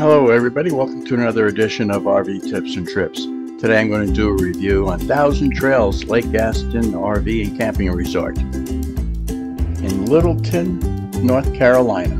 Hello everybody, welcome to another edition of RV Tips and Trips. Today I'm going to do a review on Thousand Trails Lake Gaston RV and Camping Resort in Littleton, North Carolina.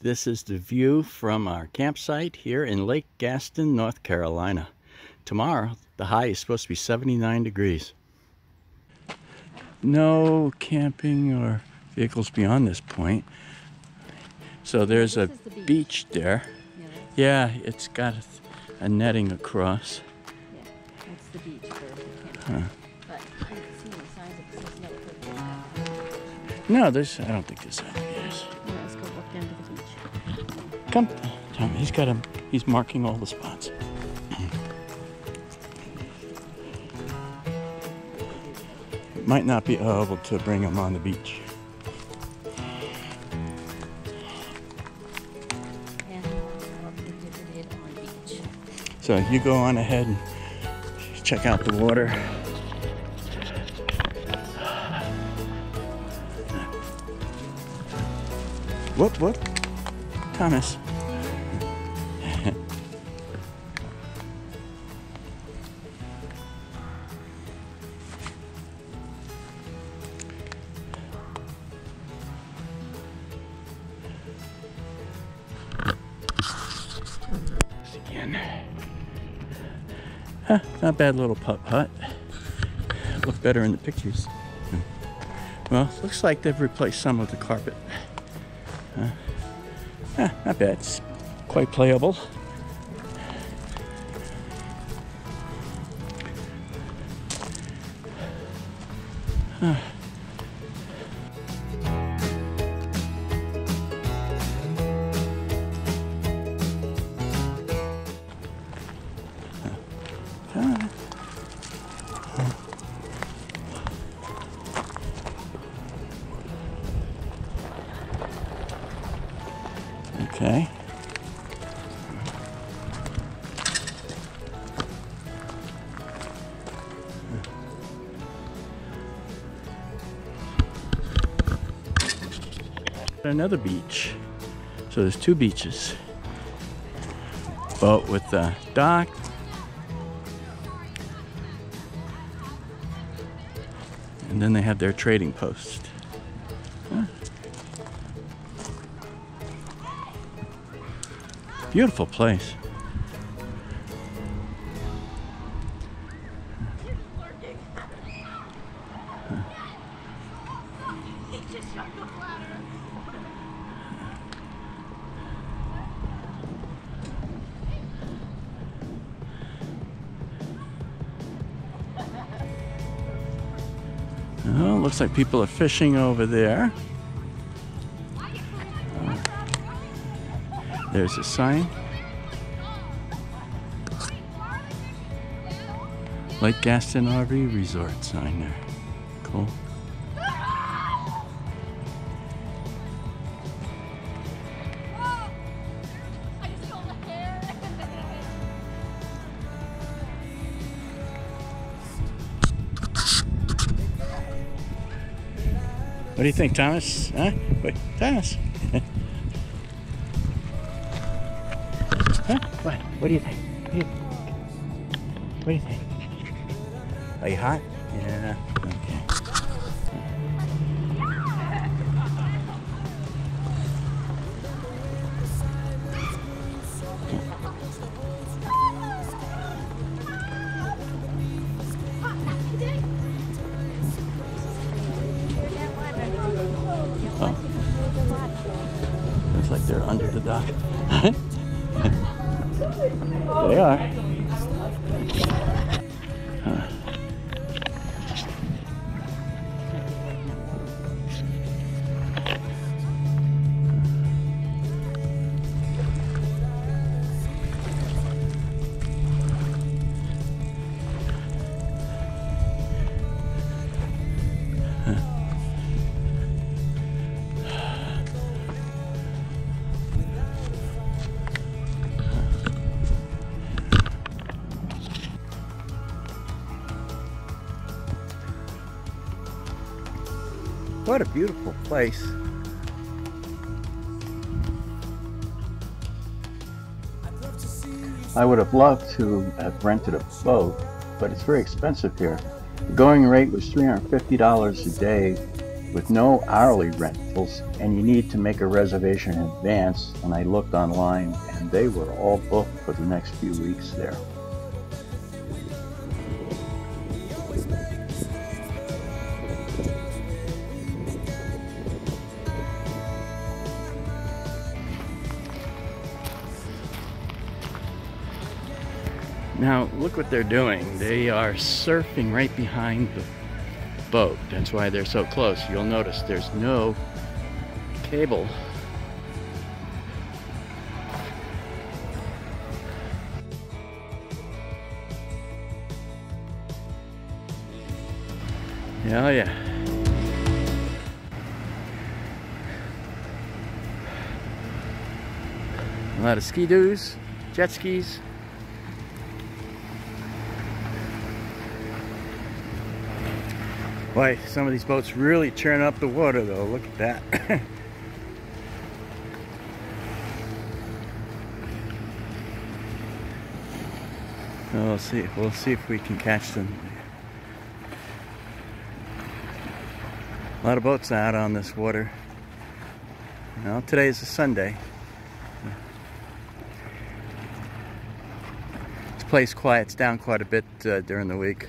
This is the view from our campsite here in Lake Gaston, North Carolina. Tomorrow, the high is supposed to be 79 degrees. No camping or vehicles beyond this point. So there's a beach there. Yeah, it's got a netting across. Yeah, that's the beach for camping. But I haven't seen any signs of this. No, there's, I don't think there's that. Come, Tom, he's marking all the spots. Might not be able to bring him on the beach. So you go on ahead and check out the water. Whoop, whoop. Thomas. Again. Huh, not bad little pup hut. Look better in the pictures. Well, looks like they've replaced some of the carpet. Not bad, it's quite playable. Okay. Another beach. So there's two beaches. Boat with the dock. And then they have their trading post. Huh. Beautiful place. Oh, looks like people are fishing over there. There's a sign. Lake Gaston RV Resort sign there. Cool. What do you think, Thomas? Huh? Wait, Thomas. Huh? What? What do you think? What do you think? Are you hot? Yeah. Like they're under the dock. They are. Huh. What a beautiful place. I would have loved to have rented a boat, but it's very expensive here. The going rate was $350 a day with no hourly rentals, and you need to make a reservation in advance, and I looked online and they were all booked for the next few weeks there. Now look what they're doing. They are surfing right behind the boat. That's why they're so close. You'll notice there's no cable. Oh yeah. A lot of ski-doos, jet skis. Boy, some of these boats really churn up the water though, look at that. We'll see if we can catch them. A lot of boats out on this water. Well, today is a Sunday. This place quiets down quite a bit during the week,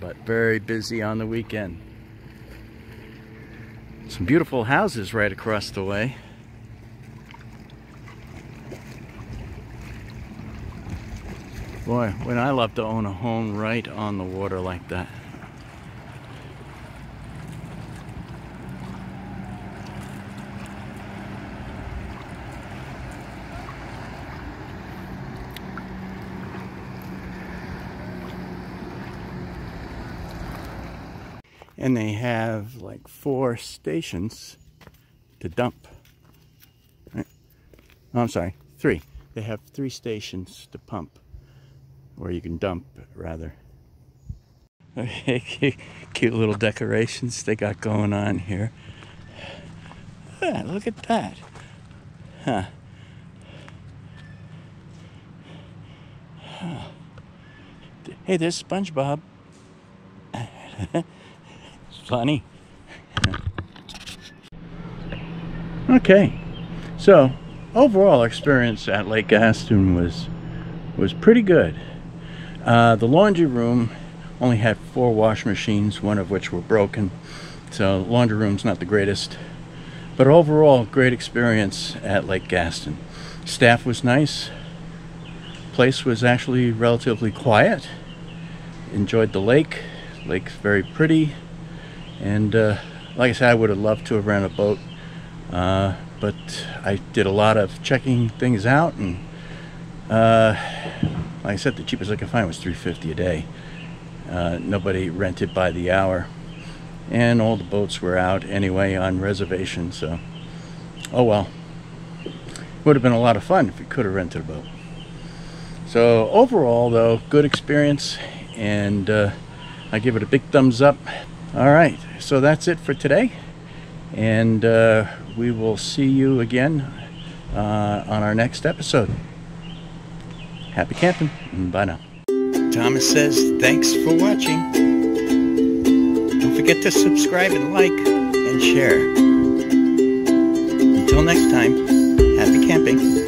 but very busy on the weekend. Some beautiful houses right across the way. Boy, wouldn't I love to own a home right on the water like that. And they have like 4 stations to dump. Right. Oh, I'm sorry, three. They have three stations to pump, or you can dump, rather. Okay, cute little decorations they got going on here. Ah, look at that. Huh. Huh. Hey, there's SpongeBob. Funny. Okay, so overall experience at Lake Gaston was pretty good. The laundry room only had 4 wash machines, one of which were broken, so laundry room's not the greatest. But overall, great experience at Lake Gaston. Staff was nice. Place was actually relatively quiet. Enjoyed the lake. Lake's very pretty. And like I said, I would have loved to have ran a boat, but I did a lot of checking things out, and like I said, the cheapest I could find was $3.50 a day. Nobody rented by the hour, and all the boats were out anyway on reservation, so oh well. Would have been a lot of fun if we could have rented a boat. So overall though, good experience, and I give it a big thumbs up. All right, so that's it for today, and we will see you again on our next episode. Happy camping, and bye now. Thomas says thanks for watching. Don't forget to subscribe and like and share. Until next time, happy camping.